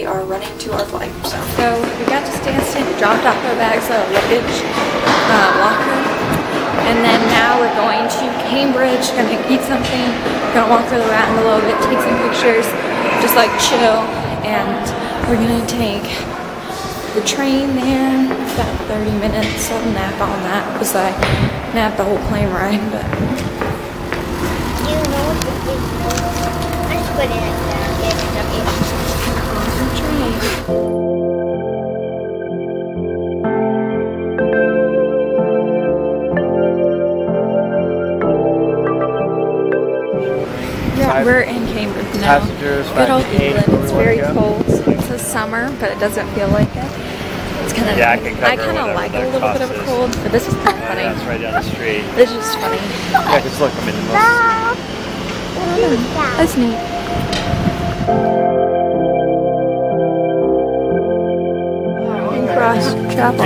we are running to our flight. So we got to Stansted, dropped off our bags at a luggage locker, and then now we're going to Cambridge, gonna eat something, gonna walk through the rat in a little bit, take some pictures, just like chill, and we're gonna take the train there. It's about 30 minutes, so I'll nap on that because I napped the whole plane ride, but you know I just put it in the train. Yeah, we're in Cambridge now. Good old England. It's very cold. It's a summer, but it doesn't feel like it. It's kind of. Yeah, I kind of like a little bit of a cold, but this is kind of funny. It's right down the street. This is just funny. Yeah, because look, I'm in the most. That's neat. And cross travel.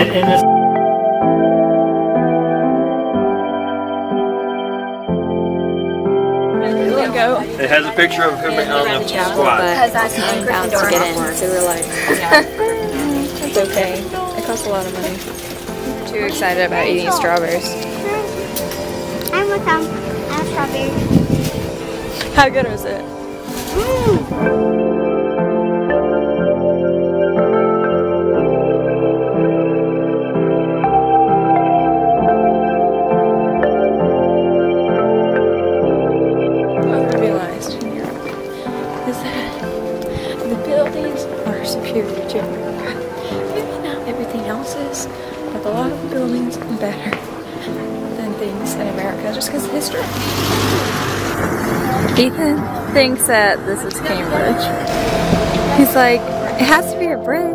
It has a picture of him on the squad. Because I was pounds to get in, so we're like, yeah. It's okay. It costs a lot of money. I'm too excited about eating strawberries. I want some. I have strawberries. How good was it? What I realized in Europe is that the buildings are superior to America. Maybe not everything else is, but a lot of the buildings are better than things in America just because of history. Ethan thinks that this is Cambridge. He's like, it has to be a bridge.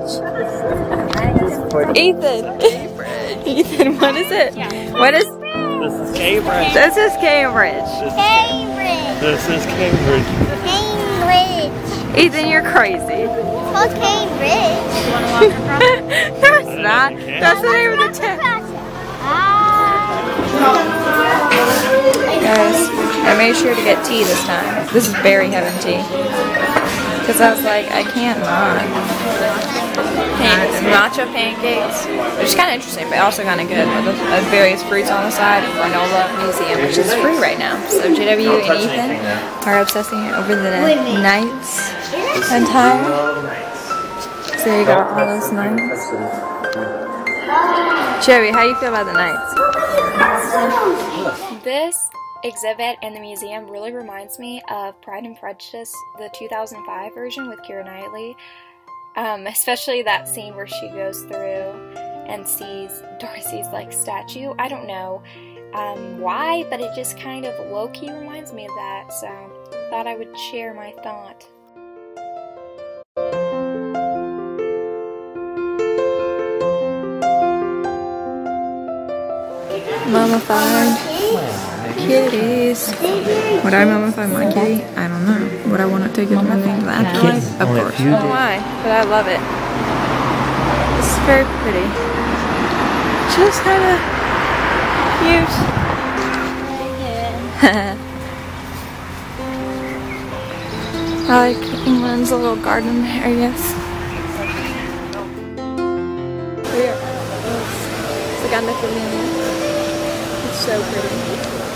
Ethan! Ethan, what is it? What is... This is Cambridge. This is Cambridge. Cambridge. This is Cambridge. Cambridge. Ethan, you're crazy. It's called Cambridge. You want to walk across it? That's not. That's the name of the town. Guys, I made sure to get tea this time. This is berry heaven tea. Because I was like, I can't not. Matcha pancakes, which is kind of interesting, but also kind of good. With various fruits on the side, and granola museum, which is free right now. So JW and Ethan are obsessing over the nights and time. So there you go, all those nights. Joey, how do you feel about the nights? This exhibit in the museum really reminds me of Pride and Prejudice, the 2005 version with Kira Knightley, especially that scene where she goes through and sees Darcy's like statue. I don't know why, but it just kind of low-key reminds me of that, so I thought I would share my thought. Mummified. Kitties. Would I mummify my kitty? I don't know. Would I want to take it to my thing? Of course. I don't know why, but I love it. It's very pretty. Just kind of cute. I like England's little garden areas. It's so pretty.